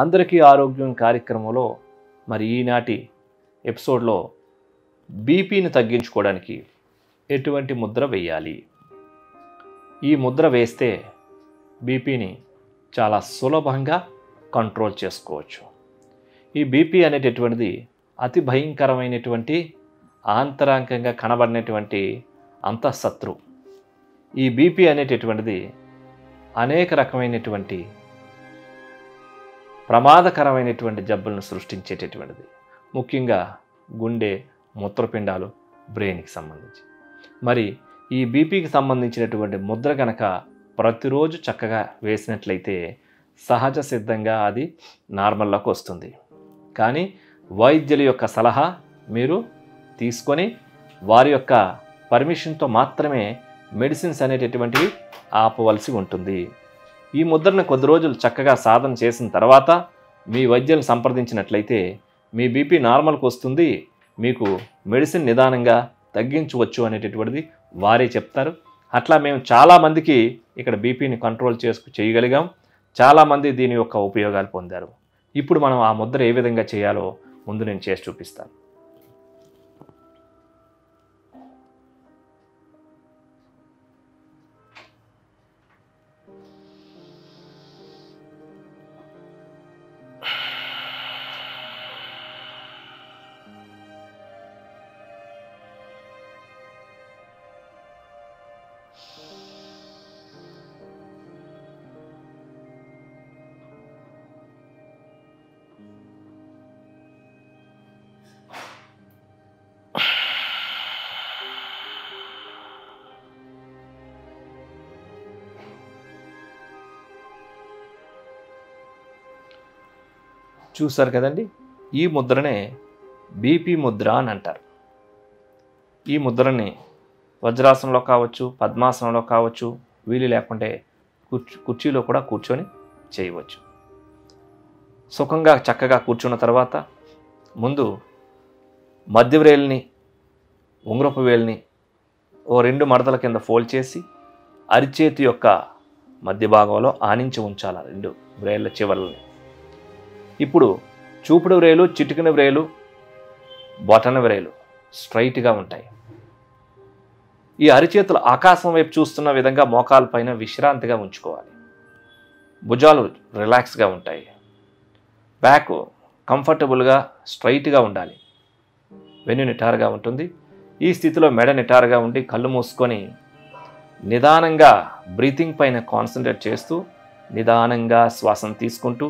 అందరికీ ఆరోగ్యం కార్యక్రమంలో మరి ఈనాటి ఎపిసోడ్లో బీపీని తగ్గించుకోవడానికి ఎటువంటి ముద్ర వేయాలి? ఈ ముద్ర వేస్తే బీపీని చాలా సులభంగా కంట్రోల్ చేసుకోవచ్చు. ఈ బీపీ అనేటటువంటిది అతి భయంకరమైనటువంటి ఆంతరాంకంగా కనబడినటువంటి అంతఃశత్రు. ఈ బీపీ అనేటటువంటిది అనేక రకమైనటువంటి ప్రమాదకరమైనటువంటి జబ్బులను సృష్టించేటటువంటిది, ముఖ్యంగా గుండె, మూత్రపిండాలు, బ్రెయిన్కి సంబంధించి. మరి ఈ బీపీకి సంబంధించినటువంటి ముద్ర కనుక ప్రతిరోజు చక్కగా వేసినట్లయితే సహజ సిద్ధంగా అది నార్మల్లోకి వస్తుంది. కానీ వైద్యుల యొక్క సలహా మీరు తీసుకొని వారి యొక్క పర్మిషన్తో మాత్రమే మెడిసిన్స్ అనేటటువంటివి ఆపవలసి ఉంటుంది. ఈ ముద్రను కొద్ది రోజులు చక్కగా సాధన చేసిన తర్వాత మీ వైద్యులను సంప్రదించినట్లయితే మీ బీపీ నార్మల్కి వస్తుంది, మీకు మెడిసిన్ నిదానంగా తగ్గించవచ్చు అనేటటువంటిది వారే చెప్తారు. అట్లా మేము చాలామందికి ఇక్కడ బీపీని కంట్రోల్ చేయగలిగాం, చాలామంది దీని యొక్క ఉపయోగాలు పొందారు. ఇప్పుడు మనం ఆ ముద్ర ఏ విధంగా చేయాలో ముందు నేను చేసి చూపిస్తాను. చూసారు కదండి, ఈ ముద్రనే బీపీ ముద్ర అని అంటారు. ఈ ముద్రని వజ్రాసనంలో కావచ్చు, పద్మాసనంలో కావచ్చు, వీలు లేకుంటే కుర్చీలో కూడా కూర్చొని చేయవచ్చు. సుఖంగా చక్కగా కూర్చున్న తర్వాత ముందు మధ్యవేలిని, ఉంగరపు వేలిని ఓ 2 మడతల కింద ఫోల్డ్ చేసి అరిచేతి యొక్క మధ్య భాగంలో ఆనించి ఉంచాలి 2 వ్రేళ్ళ చివరల్ని. ఇప్పుడు చూపుడు వ్రేలు, చిటికిన వ్రేలు, బొటన వ్రేలు స్ట్రైట్గా ఉంటాయి. ఈ అరిచేతులు ఆకాశం వైపు చూస్తున్న విధంగా మోకాలపైన విశ్రాంతిగా ఉంచుకోవాలి. భుజాలు రిలాక్స్గా ఉంటాయి. బ్యాక్ కంఫర్టబుల్గా స్ట్రైట్గా ఉండాలి. వెన్ను నిటారుగా ఉంటుంది. ఈ స్థితిలో మెడ నిటారుగా ఉండి కళ్ళు మూసుకొని నిదానంగా బ్రీతింగ్ పైన కాన్సన్ట్రేట్ చేస్తూ నిదానంగా శ్వాసను తీసుకుంటూ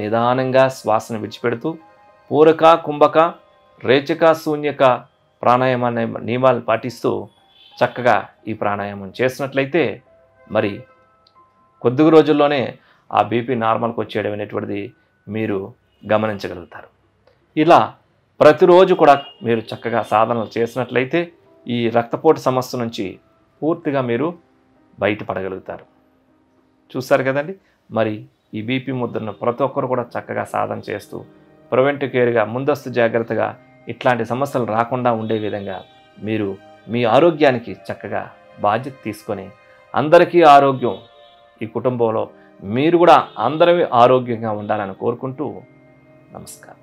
నిదానంగా శ్వాసను విడిచిపెడుతూ పూరక, కుంభక, రేచక, శూన్యక ప్రాణాయామ నియమాలను పాటిస్తూ చక్కగా ఈ ప్రాణాయామం చేసినట్లయితే మరి కొద్ది రోజుల్లోనే ఆ బీపీ నార్మల్కి వచ్చేయడం అనేటువంటిది మీరు గమనించగలుగుతారు. ఇలా ప్రతిరోజు కూడా మీరు చక్కగా సాధనలు చేసినట్లయితే ఈ రక్తపోటు సమస్య నుంచి పూర్తిగా మీరు బయటపడగలుగుతారు. చూస్తారు కదండి, మరి ఈ బీపీ ముద్రను ప్రతి ఒక్కరు కూడా చక్కగా సాధన చేస్తూ ప్రివెంటివ్ కేర్గా, ముందస్తు జాగ్రత్తగా ఇట్లాంటి సమస్యలు రాకుండా ఉండే విధంగా మీరు మీ ఆరోగ్యానికి చక్కగా బాధ్యత తీసుకొని అందరికీ ఆరోగ్యం, ఈ కుటుంబంలో మీరు కూడా అందరూ ఆరోగ్యంగా ఉండాలని కోరుకుంటూ నమస్కారం.